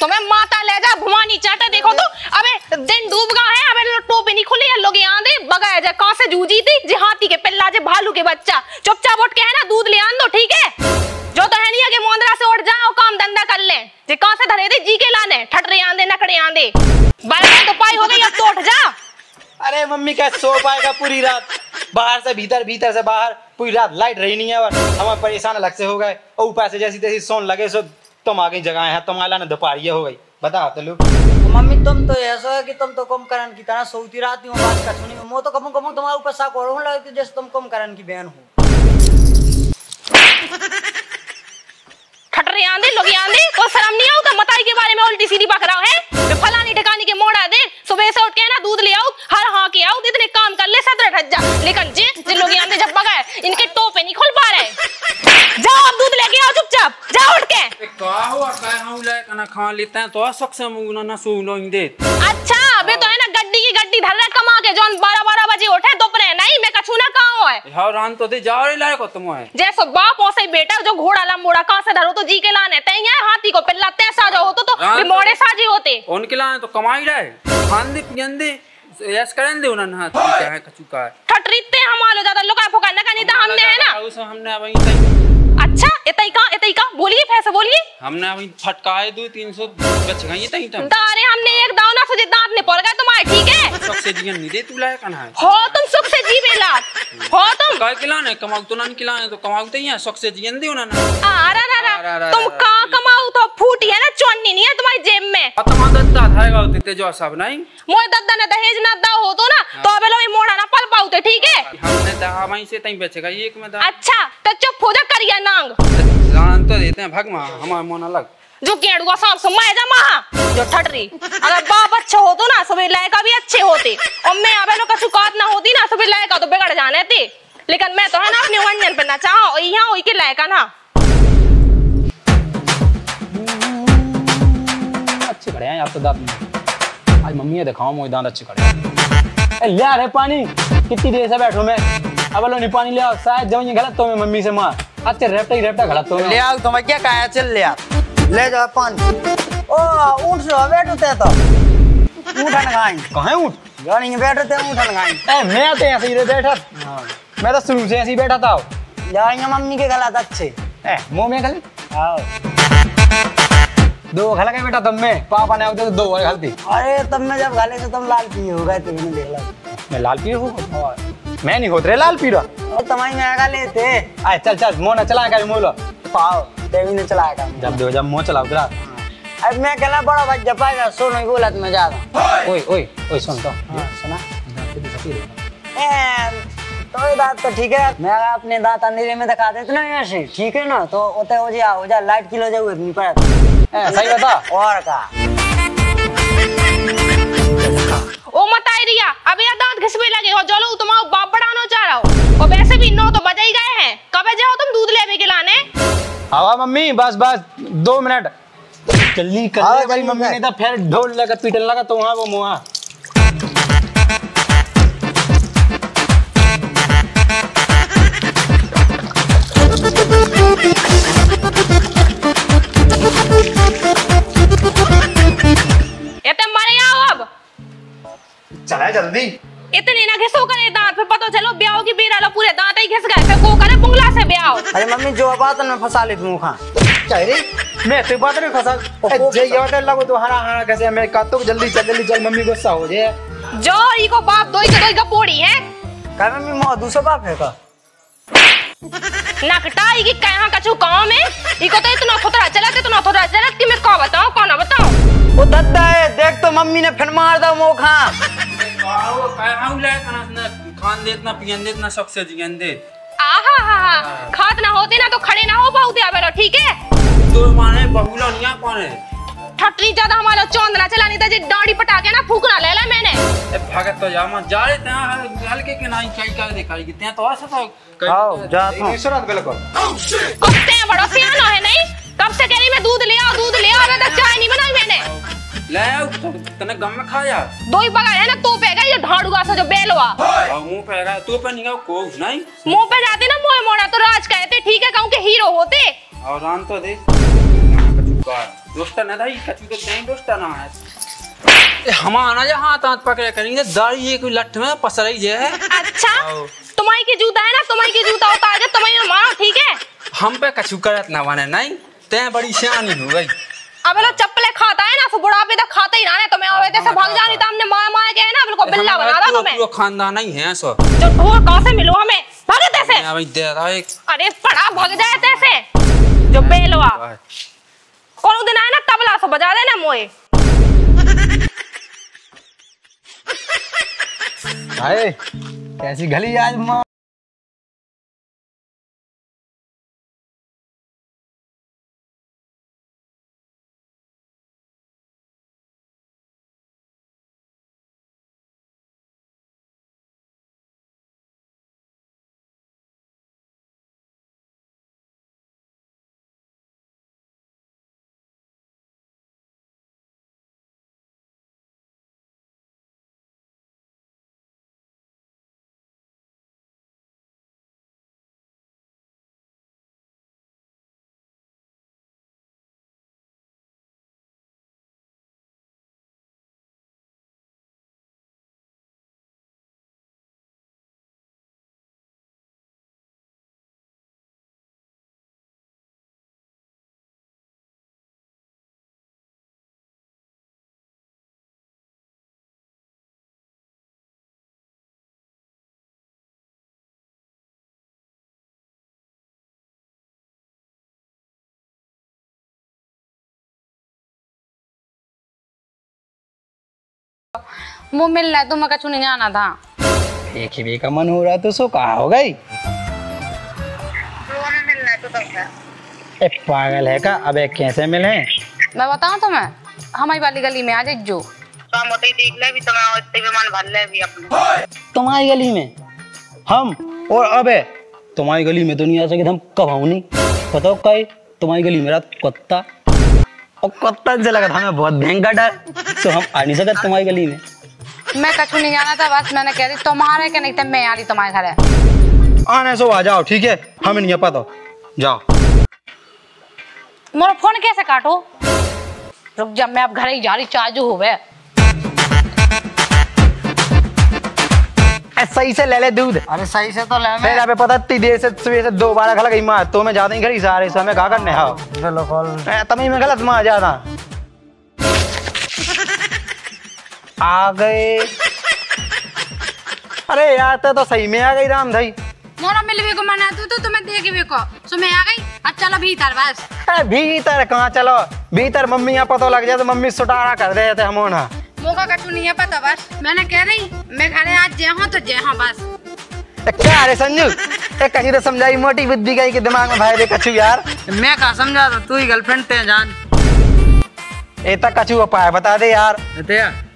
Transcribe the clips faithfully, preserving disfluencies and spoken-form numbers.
तुम्हें तो माता ले जा भुवानी चाटा देखो तो अबे दिन डूब गया है अबे टोपी नहीं खुले लोग यहाँ दे बगा जा कहाँ से जूझी थी जिहाती के पिल्ला जे भालू के बच्चा चुपचाप उठ के है ना दूध ले आन दो ठीक है जो तो है नहीं आगे मोंदरा से उठ जाओ काम धंधा कर ले जे कहाँ से धरे थे जी के लाने ठट रही आंदे नकड़े आंदे बारह तो पाई हो गई अब तो उठ जा। अरे मम्मी क्या सो पाएगा पूरी रात बाहर से भीतर भीतर से बाहर पूरी रात लाइट रही नहीं है और हम परेशान अलग से हो गए और ऊपर से जैसी तैसी सोन लगे सो तुम आ गई जगह है तुम्हारा ना दोपहरिया हो गई बताओ तो लो मम्मी तुम तो ऐसा है कि तुम तो कम करन की तरह सोती रात में बात का सुनी मैं तो कम कम तुम्हारे ऊपर शक हो रहा है जैसे तुम कम करन की बहन हो खटरे आंदे लोग आंदे और शर्म नहीं आओ तुम बताई के बारे में उल्टी सीधी बक रहा है फलानी ठिकाने के मोड़ा दे सुबह से उठ के ना दूध ले आओ हर हां के आओ इतने काम कर ले सत्रह हट जा लेकिन जे जे लोग आंदे जब बगाए इनके टोपे नहीं खुल पा रहे जाओ अब दूध लेके आओ चुपचाप जाओ उठ के का हुआ का हम ले खाना खा लेते हैं तो सक्से मुंगना ना सो लोंगे अच्छा अबे तो है ना गड्डी की गड्डी धर रहा कमा के जोन बारह बारह बजे उठे दोपहर नहीं मैं कछु ना काओ है हां रान तो दे जाओ रे लाए को तुम है जैसो बाप ओसे बेटा जो घोड़ा ला मोड़ा कहां से धरो तो जी के लाने तई है हाथी को पिल्लाते ऐसा जो हो तो तो मोड़े साजी होते उनके लाने तो कमाई रहे खान दे पियन दे यस करन दे उनन हाथ क्या है कछु का ठटरीते हम आलो ज्यादा लोका फुका ना कनी तो हमने है ना हमने वहीं अच्छा इतई का इतई का बोलिए फैसे बोलिए हमने अभी फटकाए दो तीन सौ बच गई इतई टाइम अरे हमने एक दाव ना सजे दांत ने पड़ गए तुम्हारे ठीक है सुख से जीवन नहीं दे तू लाए कन्हा हो तुम सुख से जीवे ला हो तुम काय किला ने कमाऊ तो ना किला ने तो कमाऊ तो ही सुख से जीवन दे ना आ रा रा तुम का कमाऊ तो फूटी है ना चोन्नी नहीं है तुम्हारी जेब में पतमा दत्ता थाएगा देते जो सब नहीं मोय दद्दा ने दहेज ना दाव हो तो ना तो बेलो में मोड़ा ना पल पाऊते ठीक है हमने दहा वहीं से तई बच गई एक में अच्छा तो चुप हो जा करिया जान तो देते हैं भगमा हमारे मन अलग जो केड़ुआ सांप समाए जा मां जो ठटरी अगर बाप अच्छा हो तो ना सुबह लायका भी अच्छे होते और मैं अबे लो कछु काट ना होती ना सुबह लायका तो बिगड़ जाने थे लेकिन मैं तो है ना अपने वंजन पे ना चाहा और यहां होई के लायका ना अच्छे खड़े हैं आप तो दांत आज मम्मी ने दिखाओ मोए दांत अच्छे खड़े ए ले रे पानी कितनी देर से बैठो मैं अब लो नहीं पानी ले आओ शायद जब ये गलत तो मैं मम्मी से मां अच्छा रेपटा ही रेपटा गलत हो ले आओ तुम्हें क्या काया चल ले आ ले जा पानी ओ ऊंट से बैठो ते तो ऊंटन गाय कहां ऊंट यार नहीं बैठो ते ऊंटन गाय ए मैं तो ऐसे ही बैठा मैं तो शुरू से ऐसे ही बैठा था यार ये मम्मी के गला अच्छे ए मुंह में गल आओ दो गला के बेटा तुम में पापा ने तो दो गला गलती अरे तुम में जब गले से तुम लाल पी होगा तुमने देख ला मैं लाल पी हूं मैं नहीं होतरे लाल पीरा और तमाई में आगा लेते आ चल चल मोना चला का मोलो पाओ देवी ने चलाएगा जब दो जब मो चलाओ जरा अब मैं कहला बड़ा भाई जपाएगा सोनो बोलत में जा ओए ओए ओए सुन तो सुना ए तो ये बात तो ठीक है मैं अपने दांत अंधेरे में दिखा देता ना यहां से ठीक है ना तो होते हो जा हो जा लाइट किलो जाओ नहीं पड़ा ए सही बता और का ओ मत आई रिया अब ये दांत घिसवे लगे हो चलो तुम्हारा बाप बढ़ाना चाह रहा हो और वैसे भी नौ तो बजा ही गए हैं कब जाओ तुम दूध लेवे के लाने आवा मम्मी बस बस दो मिनट जल्दी कर ले भाई मम्मी ने तो फिर ढोल लगा पीटन लगा तो वहां वो मुआ चला जल्दी इतने ना घिसो करे दांत पे पता चलो ब्याह की बेरा लो पूरे दांत ही घिस गए फिर को करे बुंगला से ब्याह अरे मम्मी जो बात न फंसा ले दूं खा कह रे मैं तो बात नहीं फंसा जे यार लगो तो हरा हरा कैसे मैं कहतो जल्दी चल जल्दी चल मम्मी गुस्सा हो जे जो ई को बाप दोई के दोई का पोड़ी है का मम्मी मो दूसरा बाप है का नकटाई की कहां कछु गांव में ई को तो इतना खतरा चला के इतना थोड़ा जरत कि मैं का बताऊं कौन बताऊं वो दद्दा है देख तो मम्मी ने फिर मार दा मोखा आओ काहाऊ ले खाना ना खान दे इतना पियन दे इतना शौक से जियन दे आहा हा हा खात ना होते ना तो खड़े ना हो बहुते आबेलो ठीक है तो माने बहुला निया कौन है ठटरी ज्यादा हमारा चोंदना चला नहीं था जे डाड़ी पटा के ना फूकना ले ले मैंने ए भागत तो जा मां जा रे तना हल्के के ना क्या क्या दिखाई कि ते तो ऐसा आओ जा तो ईश्वरत बिल्कुल कुत्ते बड़ो सियानो है नहीं कब से कह रही मैं दूध ले आओ दूध ले आओ मैं तो चाय नहीं बनाई मैंने ले आओ तने गम में खा जा दो ही बगा है ना तो पेगा ये ढाडूगा सा जो बेलवा और मुंह पे रहा तो पे नहीं का को नहीं मुंह पे जाते ना मोए मोड़ा तो राज कहते ठीक है कहूं के हीरो होते और रान तो दे दोस्ता ना दोस्ता ना ए हमारा जा हाथ हाथ पकड़े करेंगे दाढ़ी ये कोई लठ में पसराई जे है। अच्छा तुम्हारी के जूता है ना, तुम्हारी के जूता उतार दे, तुम्हारी ना मारो ठीक है। हम पे कछु करत ना वाने नहीं, ते बड़ी शानी हो गई। अब ना चप्पलें खाता है ना, फिर बुढ़ापे तक खाते ही रहना। तुम्हें और ऐसे भाग जानी तो हमने मार मार के है ना बिल्कुल बिल्ला बना रहा तुम्हें। पूरा खानदान ही है सो जो ढोर कहां से मिलो हमें भागत ऐसे। अबे दे रहा एक अरे पड़ा भाग जाए ऐसे जो बेलवा कोनो दिन आए ना तबला से बजा देना मोए। हाय कैसी गली आज मां। मुँह मिलना है तो मैं कछु नहीं जाना था। एक ही भी का मन हो रहा तो सो कहा हो गई। मिलना तो ए पागल है का, अबे कैसे मिले मैं बताऊं तुम्हें। हमारी वाली गली में आ जाए जो भी तुम्हारे तुम्हारी गली में हम और अबे तुम्हारी गली में तो नहीं आ सके। हम कब आऊ नहीं बताओ कई तुम्हारी गली में रात कुत्ता और कुत्ता से लगा था हमें बहुत भयंकर डर, तो हम आ नहीं सकते तुम्हारी गली में। मैं कछु नहीं जाना था, बस मैंने कह दी तुम्हारे के नहीं तो मैं आ रही तुम्हारे घर है आने सो आ जाओ ठीक है। हमें नहीं पता जाओ। मेरा फोन कैसे काटो, रुक जा मैं अब घर ही जा रही चार्जू हो गए। सही से ले ले दूध। अरे सही से तो ले मैं तेरा पे पता इतनी देर से सुबह से दो बार खा गई मां। तो मैं ज्यादा ही खड़ी सारे समय का करने आओ चलो कॉल मैं तभी मैं गलत मां ज्यादा आ गए। अरे यार ते तो सही में आ गई राम भाई। मोरा मिलवे को मना तू तो तुम्हें देखवे को सो मैं आ गई। अच्छा चलो भीतर बस। अरे भीतर कहां चलो भीतर मम्मी यहां पता लग जाए तो मम्मी सुटारा कर देते हमोना। मोका कछु नहीं है पता बस मैंने कह रही मैं घरे आज जे हूं तो जे हां बस। क्या अरे संजू ए कहीं तो समझाई मोटी बुद्धि गई के दिमाग में भाई दे कछु यार। मैं का समझा तो तू ही गर्लफ्रेंड ते जान ए तक कछु उपाय बता दे यार ते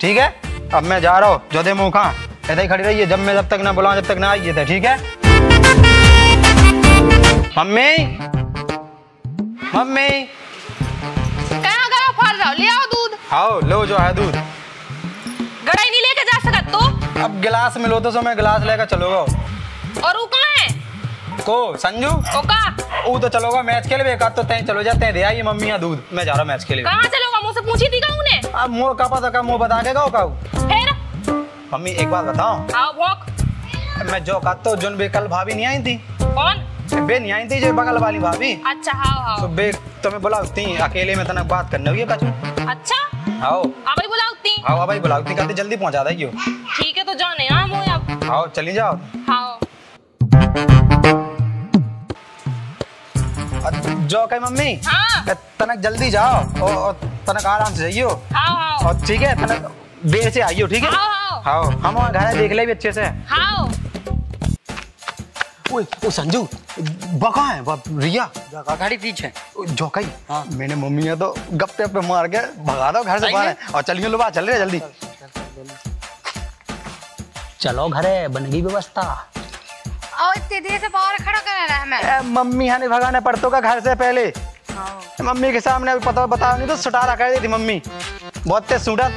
ठीक है। अब मैं जा रहा हूं जो दे मोका ऐसे ही खड़ी रहिए जब मैं जब तक ना बुलाऊं जब तक ना आइए थे ठीक है। मम्मी मम्मी ले आओ दूध। आओ लो जो है दूध। गड़ाई नहीं लेके जा सकत तो अब गिलास में लो तो सो मैं गिलास लेकर चलोगा। और वो कहां है को संजू ओका वो तो चलोगा मैच खेलबे का तो तई चलो जाते हैं दे आई मम्मी या दूध। मैं जा रहा मैच खेलबे। कहां चलोगा मुझसे पूछी थी का उने अब मोर का पता का मुंह बता के का का फिर मम्मी एक बात बताओ। आओ भोक मैं जो का तो जोन बेकल भाभी नहीं आई थी। कौन बे नहीं आई थी जो बगल वाली भाभी। अच्छा हां हां तो बे तुम्हें बुलाती अकेले में तनक बात करना हुई कछु। अच्छा आओ अबई बुलाती आओ अबई बुलाती कहते जल्दी पहुंचा दइयो ठीक है। तो जाने आ मु अब आओ चली जाओ। हां जो कह मम्मी हां तनक जल्दी जाओ और तनक आराम से जाइयो। हां हां और ठीक है तनक बे से आइयो ठीक है। हां हां हम घर देख ले भी अच्छे से। हां ओए ओ संजू बका है बाप रिया बका गाड़ी पीछे जोकाई। हाँ मैंने मम्मी तो गप्पे पे मार के भगा दो घर से बाहर और चलिए लोबा चल रहे जल्दी चलो घरे बन गई व्यवस्था। और इतनी देर से बाहर खड़ा कर रहा है मैं मम्मी हने भगाने पड़तो का घर से पहले। हां मम्मी के सामने अभी पता बताओ नहीं तो सुटारा कर दी थी मम्मी बहुत तेज सूटा।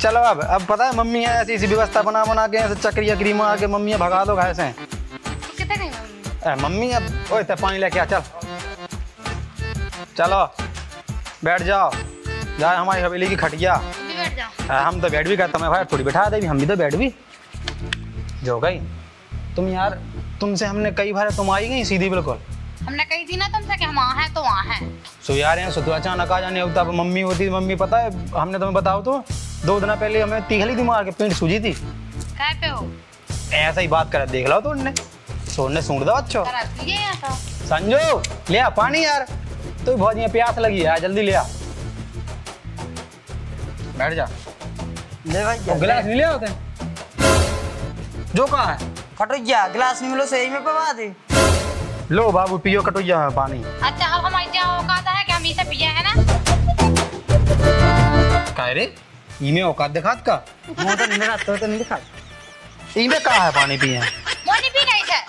चलो अब अब पता है मम्मी ऐसी ऐसी व्यवस्था बना बना के ऐसे चक्रिया क्रीमा आके मम्मी भगा दो घर से मम्मी अब ओए ते पानी लेके आ चल, चलो बैठ जाओ यार, हमारी हवेली की खटिया बैठ जाओ। हम तो बैठ भी करते हैं भाई, थोड़ी बैठा दे भी, हम भी तो बैठ भी जो गई तुम यार। तुमसे हमने कई बार, तुम आई गई सीधी बिल्कुल, हमने कही थी ना तुमसे कि हम आ हैं तो आ हैं। सो यार हैं सो तो अचानक आ जाने होता। मम्मी होती, मम्मी पता है हमने तुम्हें बताओ तो दो दिन पहले हमें तीखली थी मार के पेट सूझी थी। कह पे हो ऐसा ही बात कर, देख लो तो उनने सोने सूंड दो। अच्छा संजो ले आ पानी यार, तो बहुत प्यास लगी है, जल्दी ले आ, बैठ जा। ले भाई तो गिलास नहीं ले होते जो कहा है कटोरिया, गिलास नहीं मिलो सही में पवा दे। लो बाबू पियो कटोरिया में पानी। अच्छा अब हमारी जाओ औकात है कि हम इसे पिया है ना। काय रे इमे औकात दिखात का वो तो नहीं दिखात, तो नहीं दिखात इमे का है पानी पिए मोनी पी नहीं है।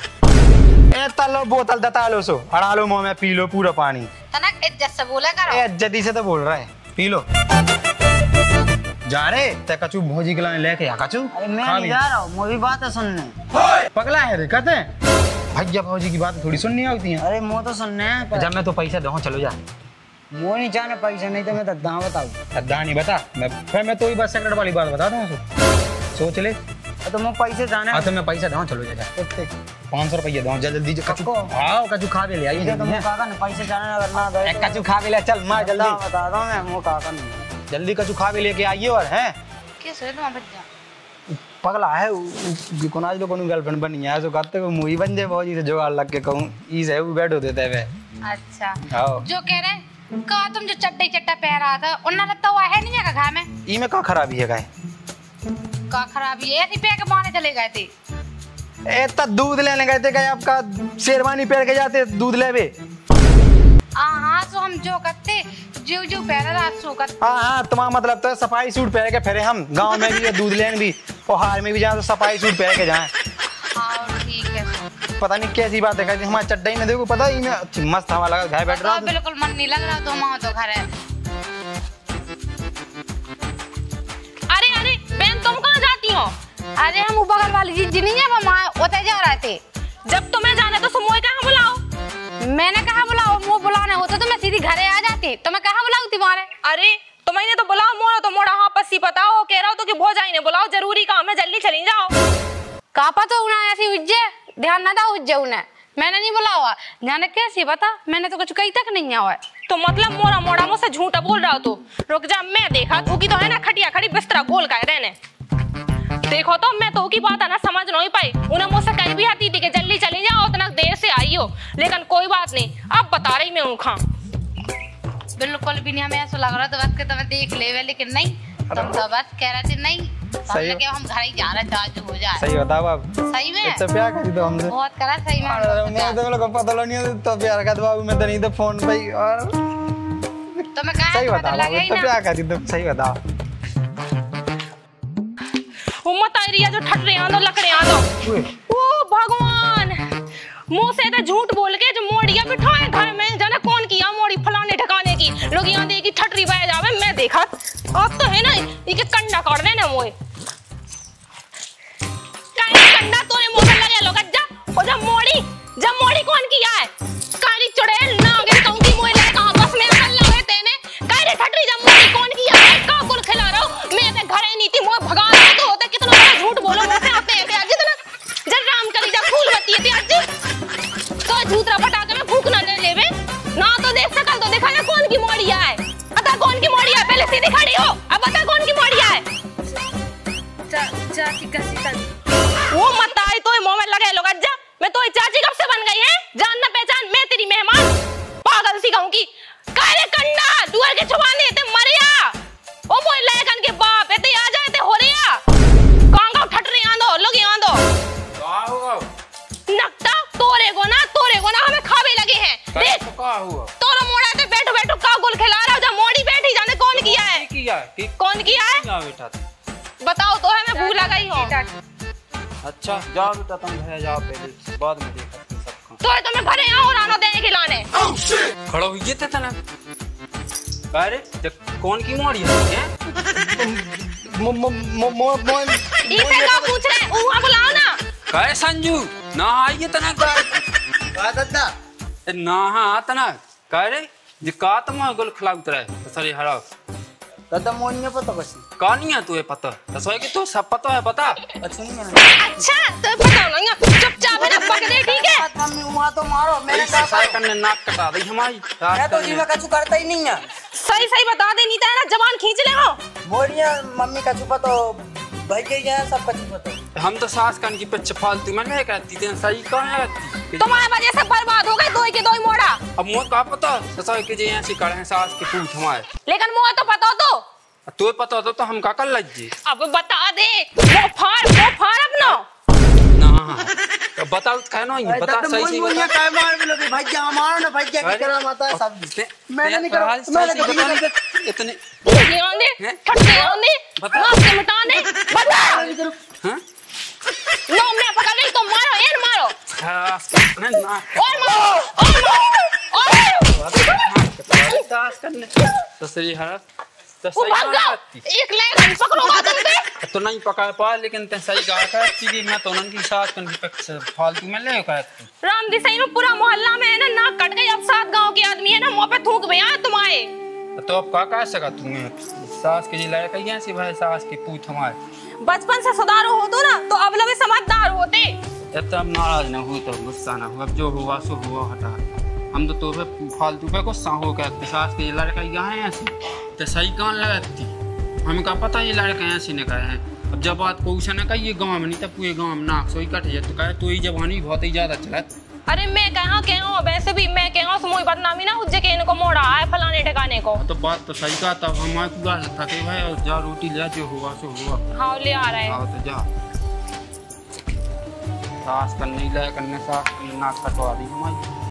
ए तलो बोतल दता लो सो अड़ा लो मुंह में पी लो पूरा पानी। तनक इज्जत से बोला करो। ए इज्जती से तो बोल रहा है, पी लो जा रे। ते कचू भोजी खिलाने लेके आ कचू। अरे मैं नहीं जा रहा हूं, मोरी बात है सुनने। पगला है रे कहते भैया भौजी की बात थोड़ी सुननी होती है। अरे मो तो सुनने है जब मैं तो पैसा दूं, चलो जा। वो नहीं जाने पैसा नहीं तो मैं तद्दा बताऊँ। तद्दा नहीं बता, मैं फिर मैं तो ही बस सेकंड वाली बात बता दूँ उसको, सोच ले। तो मैं पैसे जाने आ तो मैं पैसा दूँ, चलो जा। पाँच सौ रुपये दूँ, जल्दी जल्दी कचू। हाँ कचू खा के ले आइए। तो मैं काका ना पैसे जाने अगर ना दो कचू खा के ले चल, मैं जल्दी बता दूँ मैं वो काका नहीं। जल्दी कचू खा के लेके आइए। और है पगला है कोनाज लोग गर्लफ्रेंड बनी है जो कहते हैं मुँह बन जाए भौजी से जुगाड़ लग के कहूँ ईज है वो बैठो देते हुए। अच्छा जो कह रहे हैं का तुम जो चट्टे चट्टा पहन रहा था उन्ना लगता हुआ है नहीं जगह घा में ई में का खराबी है, गाय का खराबी है। ऐसी पे के माने चले गए थे ए त दूध लेने गए थे, गए आपका शेरवानी पहन के जाते दूध लेवे। हां हां सो हम जो करते जो जो पहन रहा सो करते। हां हां तुम्हारा मतलब तो सफाई सूट पहन के फिरे हम गांव में भी दूध लेने भी और हार में भी जाए तो सफाई सूट पहन के जाए। हां ठीक है, पता नहीं कैसी बात है हमारे चड्डाई में। देखो पता ही में मस्त हवा लगा घर बैठ रहा, बिल्कुल मन नहीं लग रहा तो मां तो घर है। अरे अरे बहन तुम कहां जाती हो? अरे हम बगल वाली जी जी नहीं है मां उधर जा रहे थे। जब तुम्हें जाना तो सुमोई कहां बुलाओ? मैंने कहा बुलाओ, मुंह बुलाने होते तो मैं सीधी घरे आ जाती, तो मैं कहां बुलाऊं तुम्हारे। अरे तुमने तो बुलाओ मोरा तो मोड़ा हां पसी बताओ कह रहा हो तो कि भौजाई ने बुलाओ जरूरी काम है जल्दी चली जाओ। कापा तो उना ऐसी उज्जे ध्यान ना दाऊ जाऊ ने, मैंने नहीं बुलावा जाने कैसी बता, मैंने तो कुछ कही तक नहीं आवा। तो मतलब मोरा मोड़ा मुझसे झूठा बोल रहा हो तू तो। रुक जा मैं देखा तू की तो है ना खटिया खड़ी बिस्तरा गोल का रहने। देखो तो मैं तो की बात है ना समझ नहीं पाई, उन्हें मुझसे कही भी आती थी कि जल्दी चली जाओ उतना देर से आई हो, लेकिन कोई बात नहीं अब बता रही मैं हूँ। खां बिल्कुल भी नहीं हमें ऐसा लग रहा था बस के देख ले, लेकिन नहीं तुम तो बस कह रहे थे नहीं सही के हम घर ही जा रहे चाचू हो जाए। सही बताओ आप सही में तो प्यार करी तो हमसे बहुत करा सही में। नहीं तो लोग पता लो नहीं तो प्यार का बाबू में तो नहीं तो फोन पे ही और तो मैं कहा सही बताओ तो प्यार करी तो सही बताओ। उम्मत आइरिया जो ठट रहे आ लो लकड़े आ लो। ओ भगवान मुंह से तो झूठ बोल के जो मोड़िया बिठाए घर में जाना कौन किया मोड़ी फलाने ठिकाने की लोग यहाँ देखी ठटरी बह जावे। मैं देखा अब तो है ना ये कंडा काट रहे ना मोए कंडा तो ने मोड़ लगा लोग जा और जब मोड़ी जब मोड़ी कौन किया है काली चुड़ैल ना आगे कहूं कि मोए लगा बस में चल लगे तेने कह रे ठटरी जब मोड़ी कौन किया है का कुल खिला रहा हूं मैं ते घरे नीति मोए भगा रहा तो होता कितना बड़ा झूठ बोलो मुझसे आप पे आज इतना जल राम कली जा फूल बत्ती है आज तो झूठरा पटा के मैं भूख ना ले लेवे ना तो देख सकल तो दिखा ना कौन की मोड़िया है बता कौन की मोड़िया है पहले सीधी खड़ी हो अब बता कौन की मोड़िया है जा जा की कसी कल वो मत आई तो मोह में लगे लोग जा। मैं तो चाची कब से बन गई है जान ना पहचान मैं तेरी मेहमान पागल सी कहूं की काले कंडा दुआ के छुपाने ते मरिया ओ मोह लगन के बाप एते आ जाए ते होरिया कांगा ठट रे आंदो लोगे आंदो का हुआ नक्ता तोरे को ना तोरे को ना हमें खावे लगे हैं देख का हुआ तोरो मोड़ा ते बैठो बैठो का गोल खिला रहा जा मोड़ी बैठी जाने कौन किया है किया है कौन किया है ना बेटा बताओ तो है मैं भूला गई हूं। अच्छा जाओ बेटा तुम घर जाओ पहले बाद में देख सकते सबको तो तुम्हें घरे आओ रानो देने खिलाने खड़ा हो गए थे तना अरे कौन की मोड़ी है मो मो मो मो इसे का पूछ रहे है ऊहा बुलाओ ना कहे संजू ना आइए तना का ना करे जे कातम गोल खलाउत रहे सरी हरा तद मोन्य पता बस कानिया तू है पता तसोय की तू सब पता है पता अच्छा नहीं अच्छा तो पता नहीं चुपचाप है ना पकड़े ठीक है हम हुआ तो मारो मैंने कहा करने नाक कटा दे हमारी मैं तो जी में कुछ करता ही नहीं है सही सही बता दे नहीं तो है ना जवान खींच ले हो मोरिया मम्मी का छुपा तो भाई के गया सब कुछ पता हम तो सास कान की पे फालतू मन में कहती थे सही कौन है तुम्हारी वजह से बर्बाद हो गए दो के दो ही मोड़ा अब मोह का पता ससोय की जे ऐसी कर है सास की पूछ हमारे लेकिन मोह तो पता तो तू पता होता तो हम का कर लज्जी अब बता दे वो फाड़ वो फाड़ अपना ना तो बताओ कहनो ये बता सही सही बता काय मार मिलो भाई जा मारो ना भाई जा की करा माता है सब मैंने नहीं करा मैंने बता नहीं इतने ये आंदे ठट्टे आंदे बता से मिटा दे बता हां लो मैं पकड़ ले तो मारो ये मारो हां ना ना और मारो और मारो दास करने तो सही हां एक लाइन पकड़ोगा तुम पे तो नहीं पकड़ पा लेकिन ते सही कहा था कि मैं तो उनकी साथ कन विपक्ष फालतू में ले कहा राम दी सही में पूरा मोहल्ला में है ना नाक कट गई अब सात गांव के आदमी है ना मुंह पे थूक भैया तुम्हारे तो अब का कह सका तुम्हें सास के जी लड़ाई कहीं ऐसी भाई सास की पूछ हमारे बचपन से सुधारो हो तो ना तो अबला में समझदार होते जब तुम नाराज ना हो तो गुस्सा ना हो अब जो हुआ सो हुआ हटा हम तो तो फालतू पे गुस्सा हो कहते सास के लड़का यहाँ है ऐसी तो सही कौन लगाती हमें का पता ये लड़का ऐसी न कहे हैं अब जब बात को ना कही ये गाँव में नहीं तब पूरे गाँव में नाक सोई कट जाए तो कहे तो ही जवानी बहुत ही ज़्यादा चला अरे मैं कहा कहो वैसे भी मैं कहो सुमोई बदनामी ना उस जगह इनको मोड़ा आए फलाने ठिकाने को तो बात तो सही कहा तब हमारे पूरा थके भाई और जा रोटी ले जो हुआ सो हुआ हाँ ले आ रहे हैं तो जा सास करने लगा करने सास नाक कटवा दी हमारी